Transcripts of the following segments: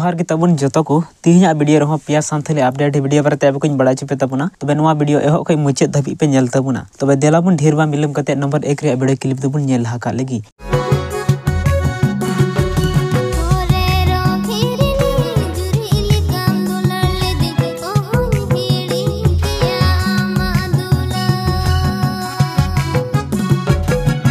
जोहार गे तबुन जतो को तीहना वीडियो रहो पिया सान्थाली अपडेट वीडियो बारे तब कोइन बड़ा चपे तबुना तबे नवा वीडियो एहो कोइ मुचे धबी पे नेल तबुना तबे देला बुन ढेरवा मिलम कते नंबर 1 रे वीडियो क्लिप दबुन नेल हाका लगी।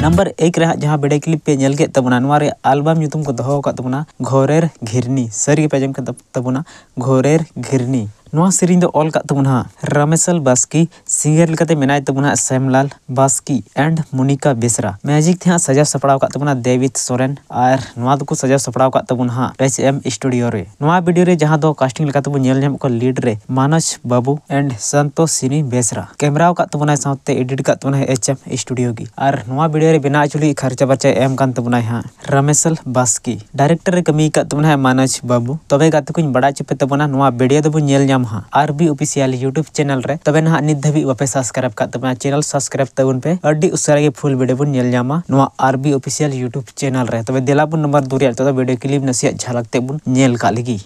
नंबर 1 रे जहाँ वीडियो क्लिप पे नेल के तबुना नवा रे एल्बम युतुम को दहो का तबुना घोरेर घिरनी सरी पे जम के तबुना घोरेर घिरनी नवा सिरिंद ऑल का तबुना रामेशल बास्की सिंगर लकते मेनाय तबुना सैमलाल बास्की एंड मोनिका बेसरा मैजिक थे सजा सपड़ाव का तबुना देवित सोरेन और नवा को सजा सपड़ाव का तबुना HM स्टूडियो रे नवा वीडियो रे जहां दो कास्टिंग लकते बु नेल नेम को लीड रे मानस बाबू एंड संतोषिनी बेसरा कैमरा का तबुना साथे एडिट का तबुना HM स्टूडियो की और नवा वीडियो रे बिना चुली खर्चा बचा एम कान तबुना हां रामेशल बास्की डायरेक्टर रे कमी का तबुना मानस बाबू तबे गाते कुन बड़ा चपे तबुना नवा वीडियो दबु नेल आरबी ऑफिशियल यूट्यूब चैनल रे तबे ना नित धबी वापे सब्सक्राइब का तबना चैनल सब्सक्राइब तबन पे अड्डी उसरा के फुल वीडियो बन नेल जामा नवा आरबी ऑफिशियल यूट्यूब चैनल रे तबे देलापुन नंबर दूरिया तो वीडियो क्लिप नसिया झलक तबन नेल का लगी।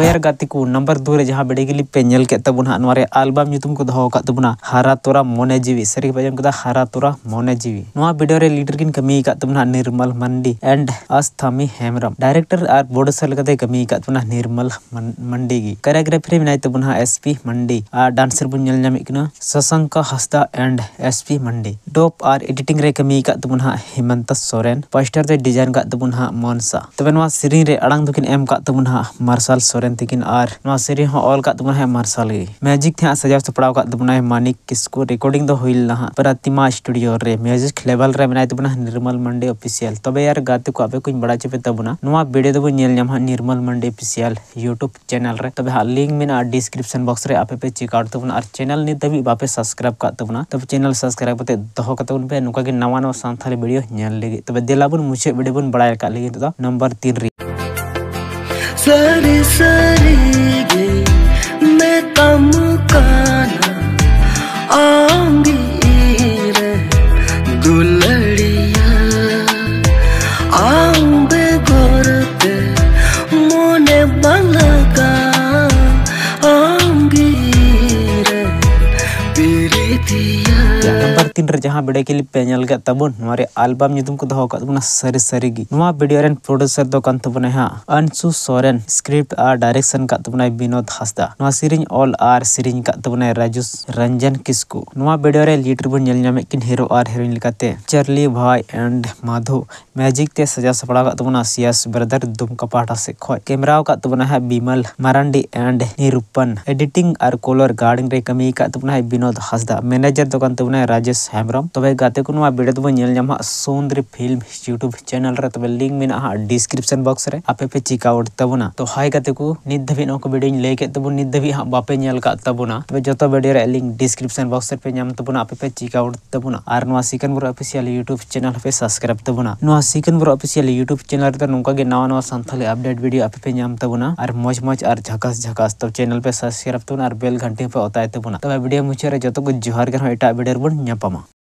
वर गाती को नंबर 2 रे जहां वीडियो क्लिप पे नेल के तबुना नवा रे एल्बम युतुम को दहो का तबुना हरा तोरा मोने जीवी सरी बजम को हरा तोरा मोने जीवी नवा वीडियो रे लीडर किन कमी का तबुना निर्मल मंडी एंड अस्थामी हेमरम डायरेक्टर आर बोर्ड सल कते कमी का तबुना निर्मल मंडी की कोरियोग्राफी में नाय तबुना एसपी मंडी आ डांसर बु नेल नाम इकना Shashank Hansda and SP Mandi DOP आर एडिटिंग रे कमी का तबुना हेमंत सोरेन पोस्टर दे डिजाइन का तबुना मनसा तबे नवा सिरिन रे अड़ंग दुकिन एम का तबुना मार्शल सोरेन तकिन आर नवा सिरी हो ऑल का तबुना है मार्शल गे मैजिक थे सजा सपड़ाव का तबुना है मानिक किसको रिकॉर्डिंग दो होइल ना प्रतिमा स्टूडियो रे म्यूजिक लेवल रे बनाय तबुना निर्मल मंडी ऑफिशियल तबे यार गाते को आपे कुछ बड़ा चपे तबुना नवा वीडियो दबो नेल नाम Nirmal Mandi official YouTube channel रे तबे हा लिंक में ना डिस्क्रिप्शन बॉक्स रे आपे पे चेक आउट तबुना और चैनल ने तभी बापे सब्सक्राइब का तबुना तब चैनल सब्सक्राइब करते दहो का तबुन पे नुका के नवा नवा संथाली वीडियो नेल लेगे तबे देलाबुन मुझे वीडियो बन बड़ा का लेगे तो नंबर 3 रे सारी सारी गे मैं तम काना आंगी रे दुलड़िया आंबे गोरते मोने बलगा आंगी रे प्रीतिया नंबर 3 रे जहां वीडियो क्लिप पे नेल के तबुन हमारे एल्बम युतुम को दहो का तबुना सरी सरी गी नवा वीडियो रेन प्रोड्यूसर दो कान तबुना हा अंशु सोरेन स्क्रिप्ट आ डायरेक्शन का तबुना विनोद हसदा नवा सिरिंज ऑल आर सिरिंज का तबुना राजू रंजन किसको नवा वीडियो रे लीडर बु नेल नाम किन हीरो आर हीरोइन लकाते चर्ली भाई एंड माधो मैजिक ते सजा सपड़ा का तबुना सियास ब्रदर दुम कपाटा से खो कैमरा का तबुना है बिमल मरांडी एंड निरूपन एडिटिंग आर कलर गार्डिंग रे कमी का तबुना है विनोद हसदा मैनेजर दो कान तबुना राजेश हेमरम तबे गाते को नवा वीडियो दबो नेल नाम सौंदर्य फिल्म YouTube चैनल रे तबे लिंक में ना डिस्क्रिप्शन बॉक्स रे आपे पे चेक आउट तबुना तो हाय गाते को नित धबी नो को वीडियो लेके तबो नित धबी हा बापे नेल का तबुना तबे जतो वीडियो रे लिंक डिस्क्रिप्शन बॉक्स पे नाम तबुना आपे पे चेक आउट तबुना आर नवा Sikan bro official YouTube channel पे सब्सक्राइब तबुना नवा Sikan bro official YouTube channel रे नुका के नवा नवा संथाली अपडेट वीडियो आपे पे नाम तबुना आर मौज मौज आर झकास झकास तब चैनल पे सब्सक्राइब तबुना आर बेल घंटी पे होता है तबुना तबे वीडियो मुछे रे जतो को जोहार गे एटा वीडियो रे ᱧᱟᱯᱟᱢᱟ।